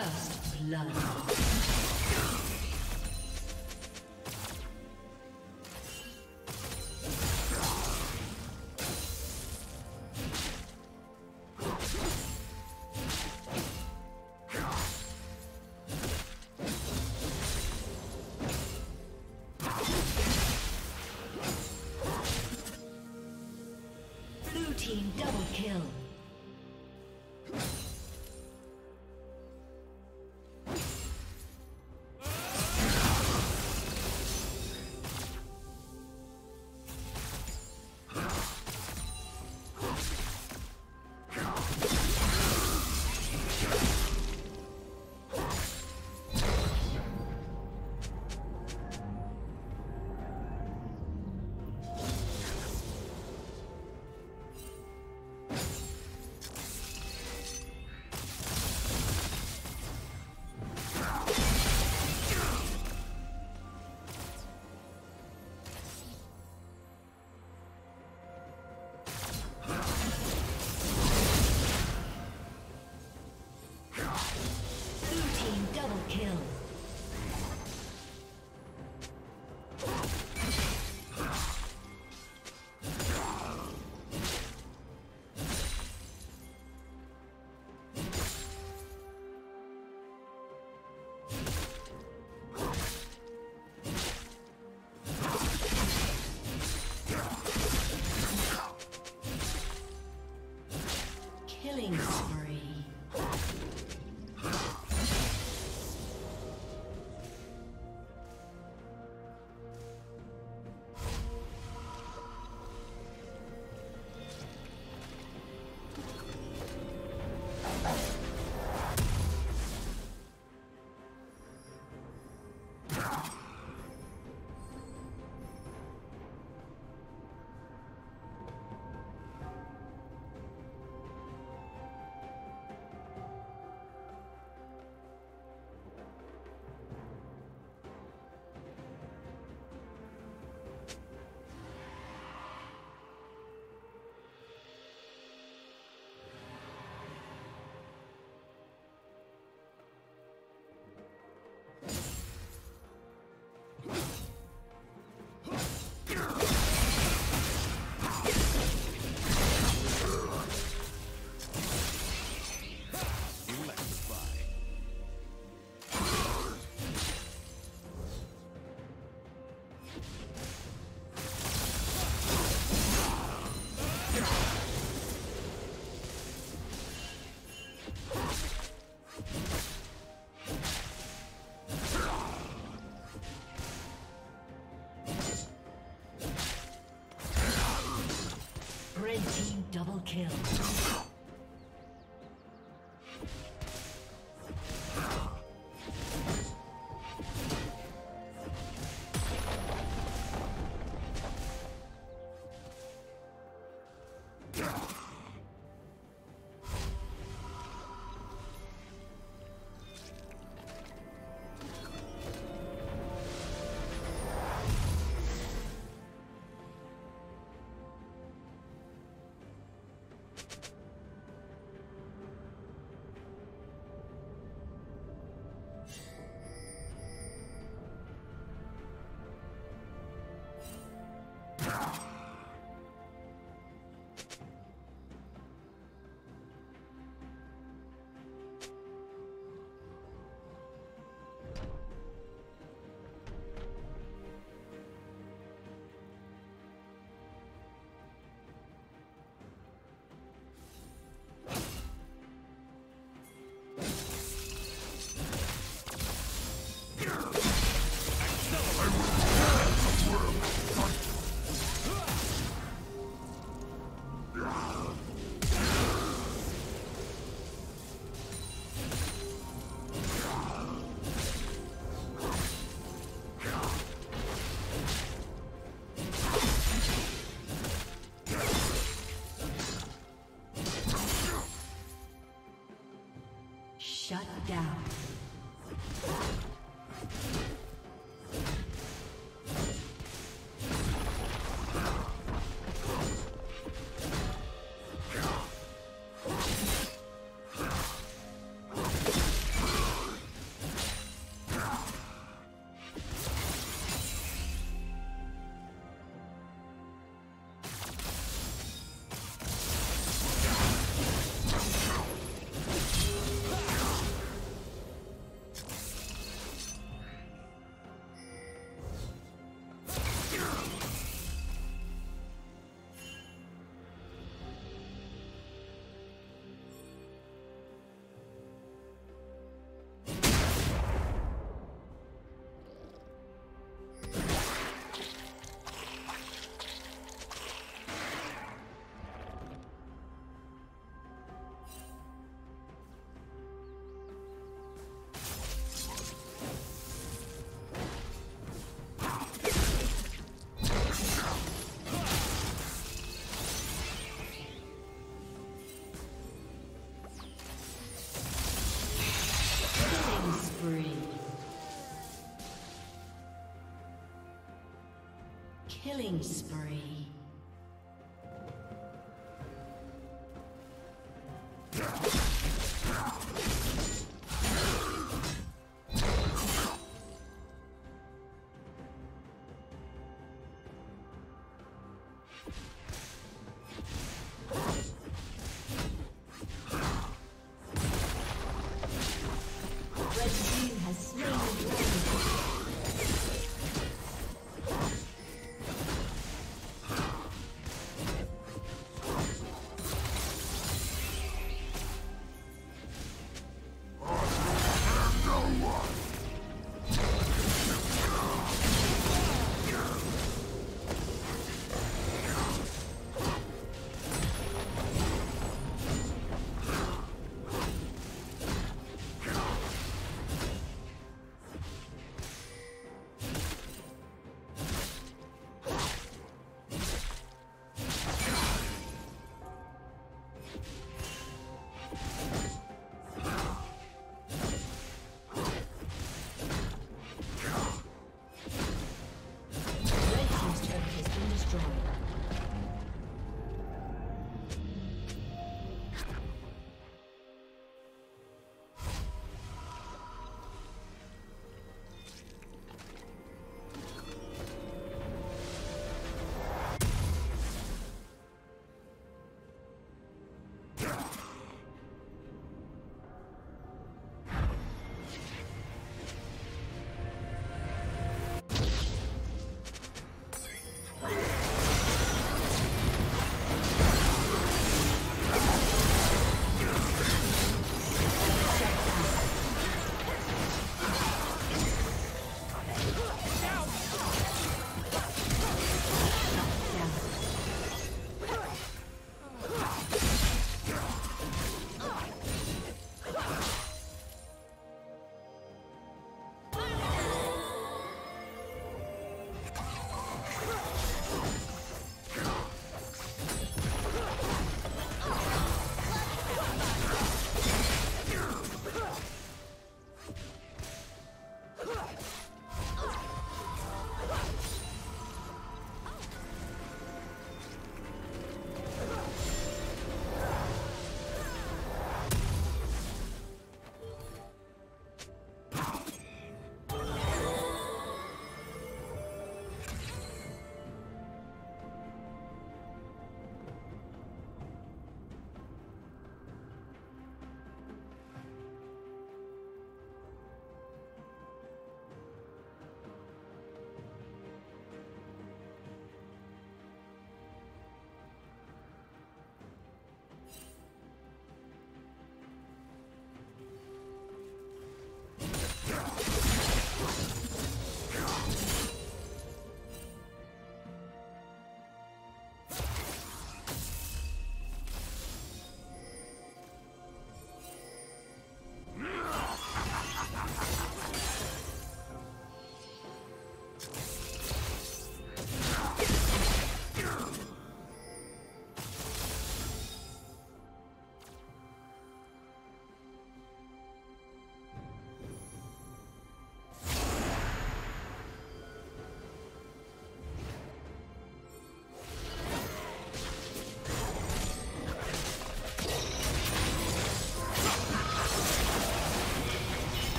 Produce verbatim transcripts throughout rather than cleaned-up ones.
First blood. Killing spree. Double kill. Shut down. Killing spree.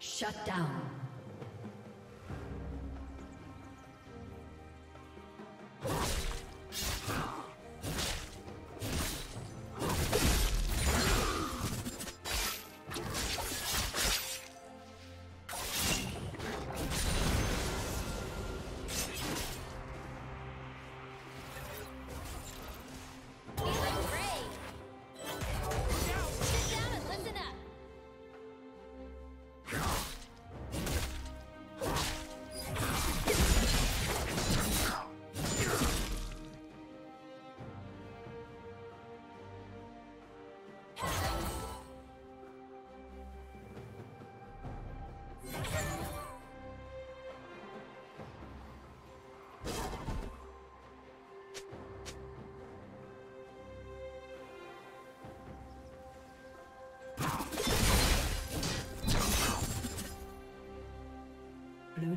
Shut down. Blue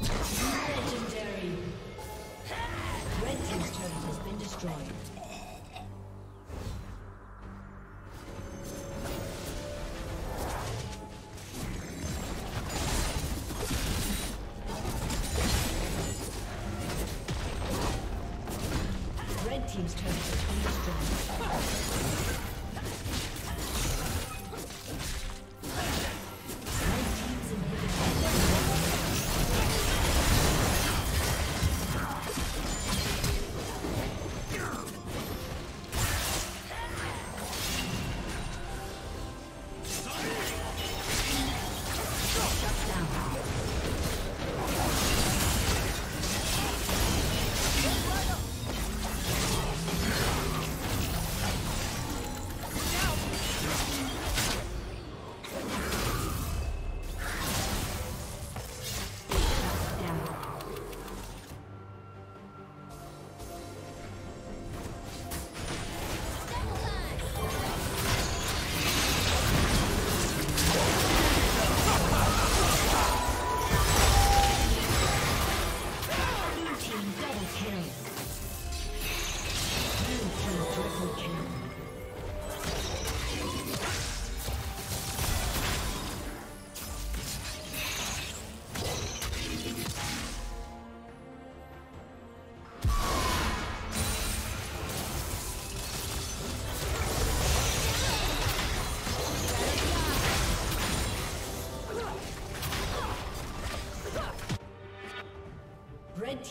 Legendary! Red team's turret has been destroyed. Red team's turret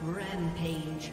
Rampage.